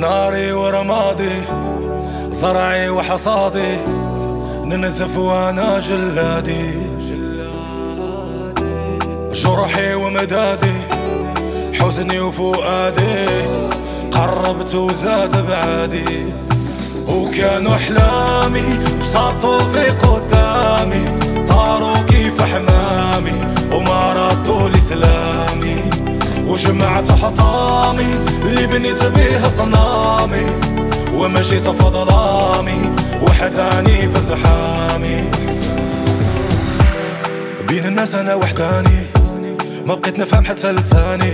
ناري ورمادي زرعي وحصادي ننزف وانا جلادي جرحي ومدادي حزني وفؤادي قربت وزاد ابعادي وكانوا احلامي بسطوا في قدامي طاروا كيف حمامي وما ردوا لي سلامي وجمعت حطامي اللي بنيت بيها صنامي ومشيت في ظلامي وحداني في زحامي بين الناس انا وحداني ما بقيت نفهم حتى لساني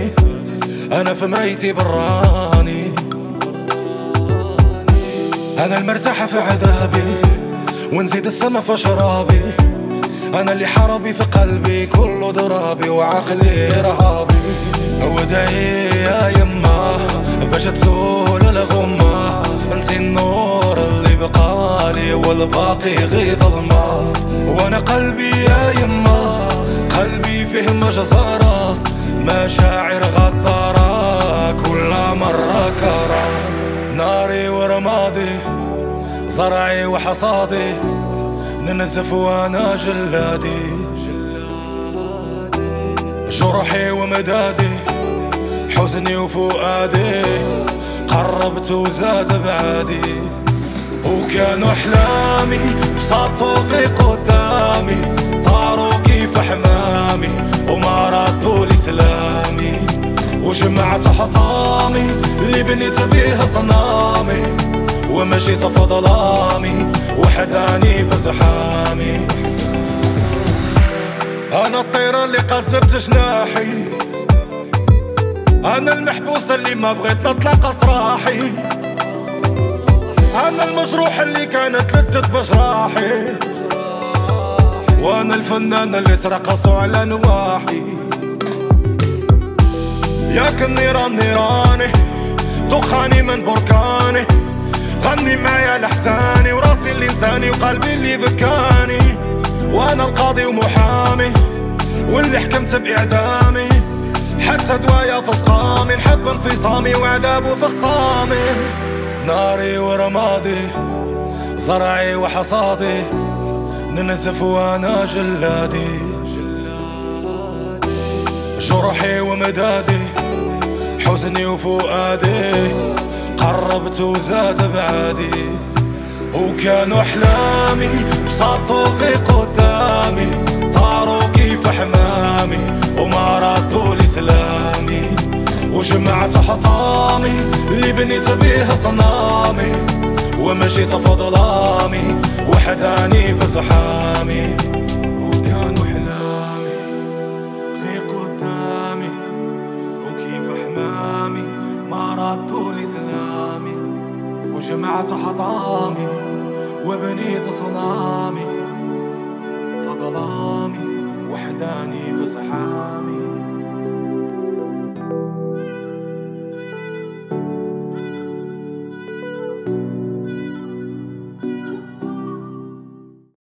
انا في ميتي براني انا المرتاحة في عذابي ونزيد السما في شرابي انا اللي حربي في قلبي كله ضرابي وعقلي رهابي ودعي يا يما باش تزول الغمة انتي النور اللي بقالي والباقي غير ظلمة وانا قلبي يا يما قلبي فيه مجزرة مشاعر غدارة كل مرة كرة ناري ورمادي زرعي وحصادي ننزف وانا جلادي جرحي ومدادي حزني وفؤادي قربت وزاد ابعادي وكانوا احلامي بسطوا في قدامي طاروا كيف حمامي وما ردوا لي سلامي وجمعت حطامي اللي بنيت بيها صنامي ومشيت في ظلامي وحداني في زحامي أنا الطيرة اللي قذبت جناحي أنا المحبوسة اللي ما بغيت نطلق أسراحي أنا المجروح اللي كانت لدت بجراحي وأنا الفنانة اللي ترقصوا على نواحي ياك النيران نيراني دخاني من بركاني غني معايا لحزاني وراسي اللي انساني وقلبي اللي بكاني وانا القاضي ومحامي واللي حكمت باعدامي حتى دوايا في سقامي نحب انفصامي وعذابه في خصامي ناري ورمادي زرعي وحصادي ننزف وانا جلادي جرحي ومدادي حزني وفؤادي قربت وزاد ابعادي وكانوا احلامي بسطوا في قدامي طاروا كيف حمامي وما ردوا لي سلامي وجمعت حطامي اللي بنيت بيها صنامي ومشيت في ظلامي وحداني في زحامي وكانوا احلامي في قدامي وكيف حمامي ما ردوا لي سلامي وجمعت حطامي وبنيت صنامي فظلامي وحداني في زحامي.